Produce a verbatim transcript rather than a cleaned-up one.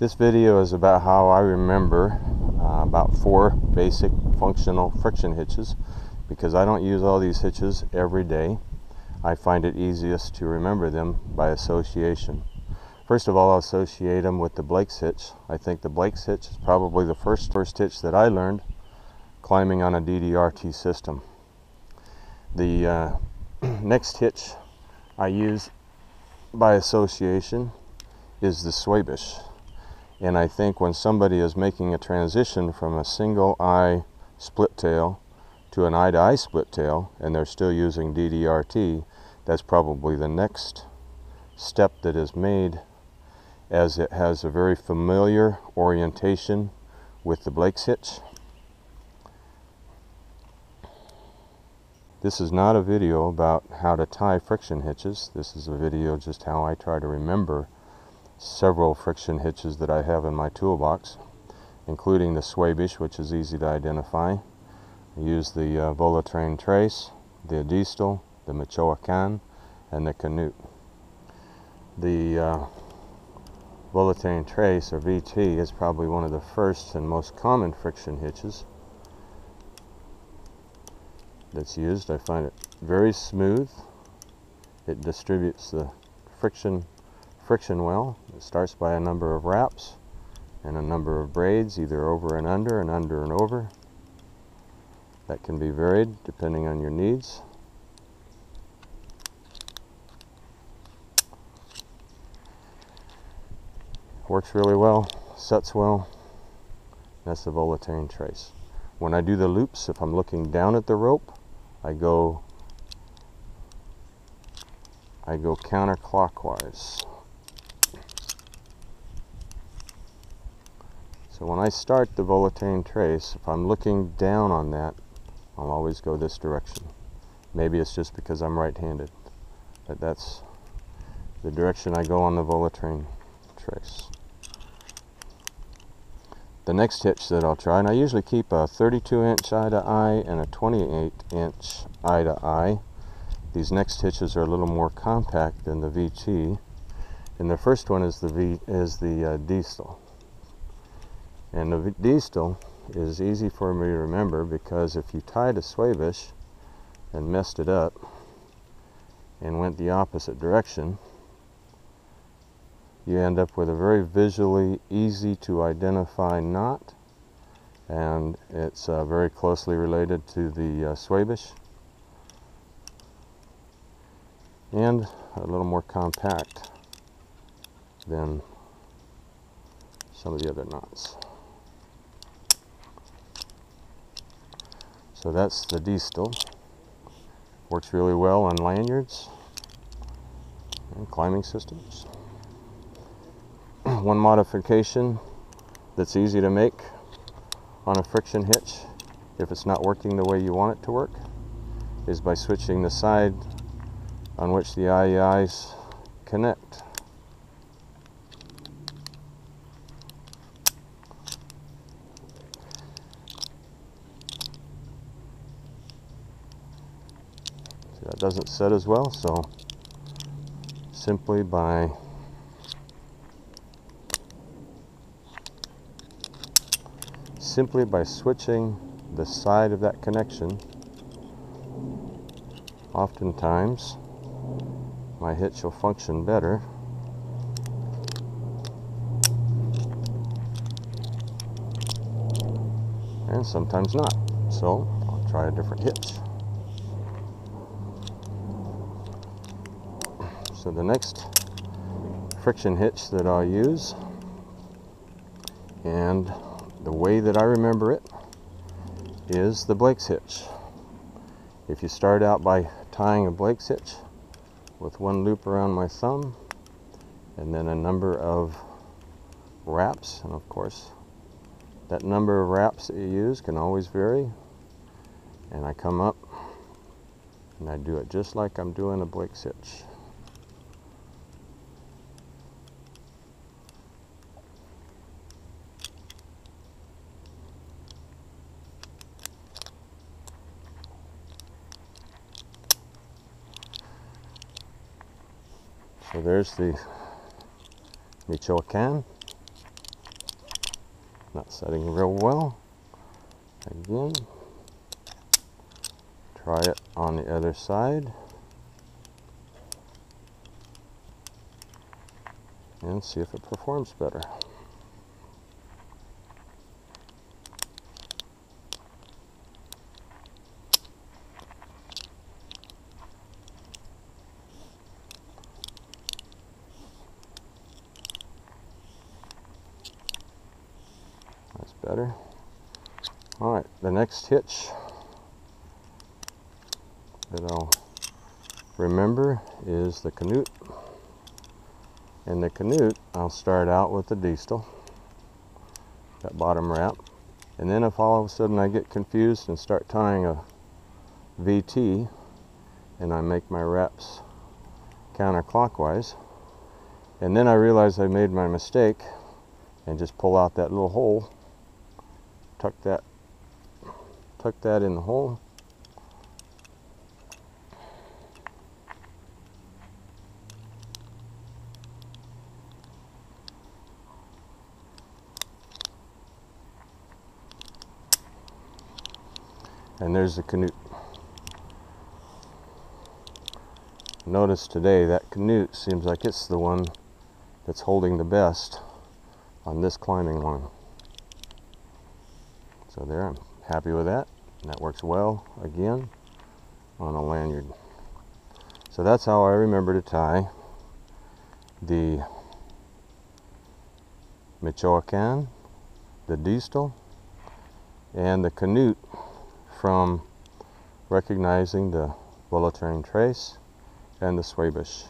This video is about how I remember uh, about four basic functional friction hitches, because I don't use all these hitches every day. I find it easiest to remember them by association. First of all, I'll associate them with the Blake's hitch. I think the Blake's hitch is probably the first first hitch that I learned climbing on a D D R T system. The uh, next hitch I use by association is the Schwabisch. And I think when somebody is making a transition from a single eye split tail to an eye to eye split tail, and they're still using D D R T, that's probably the next step that is made, as it has a very familiar orientation with the Blake's hitch. This is not a video about how to tie friction hitches. This is a video just how I try to remember several friction hitches that I have in my toolbox, including the Schwabisch, which is easy to identify. I use the uh, Valdôtain Tresse, the Distel, the Michoacán, and the Knut. The uh, Valdôtain Tresse, or V T, is probably one of the first and most common friction hitches that's used. I find it very smooth. It distributes the friction friction well. It starts by a number of wraps and a number of braids, either over and under and under and over. That can be varied depending on your needs. Works really well, sets well. That's the Valdôtain Tresse. When I do the loops, if I'm looking down at the rope, I go I go counterclockwise. So when I start the Valdôtain Tresse, if I'm looking down on that, I'll always go this direction. Maybe it's just because I'm right-handed, but that's the direction I go on the Valdôtain Tresse. The next hitch that I'll try, and I usually keep a thirty-two inch eye to eye and a twenty-eight inch eye to eye. These next hitches are a little more compact than the V T, and the first one is the V is the uh, Distel. And the Distel is easy for me to remember, because if you tied a Schwabisch and messed it up and went the opposite direction, you end up with a very visually easy to identify knot, and it's uh, very closely related to the uh, Schwabisch, and a little more compact than some of the other knots. So that's the Distel. Works really well on lanyards and climbing systems. One modification that's easy to make on a friction hitch, if it's not working the way you want it to work, is by switching the side on which the eyes connect. See, that doesn't set as well, so simply by Simply by switching the side of that connection, oftentimes my hitch will function better. And sometimes not. So I'll try a different hitch. So the next friction hitch that I'll use, and the way that I remember it, is the Blake's hitch. If you start out by tying a Blake's hitch with one loop around my thumb and then a number of wraps, and of course that number of wraps that you use can always vary, and I come up and I do it just like I'm doing a Blake's hitch. So there's the Michoacán, Not setting real well. Again. Try it on the other side. And see if it performs better. That's better. All right, the next hitch that I'll remember is the Knut. In the Knut, I'll start out with the Distel, that bottom wrap. And then if all of a sudden I get confused and start tying a V T, and I make my wraps counterclockwise, and then I realize I made my mistake, and just pull out that little hole, tuck that, tuck that in the hole, and there's the Knut. Notice today that Knut seems like it's the one that's holding the best on this climbing line. So there, I'm happy with that. And that works well, again, on a lanyard. So that's how I remember to tie the Michoacán, the Distel, and the Knut, from recognizing the Valdôtain Tresse and the Schwabisch.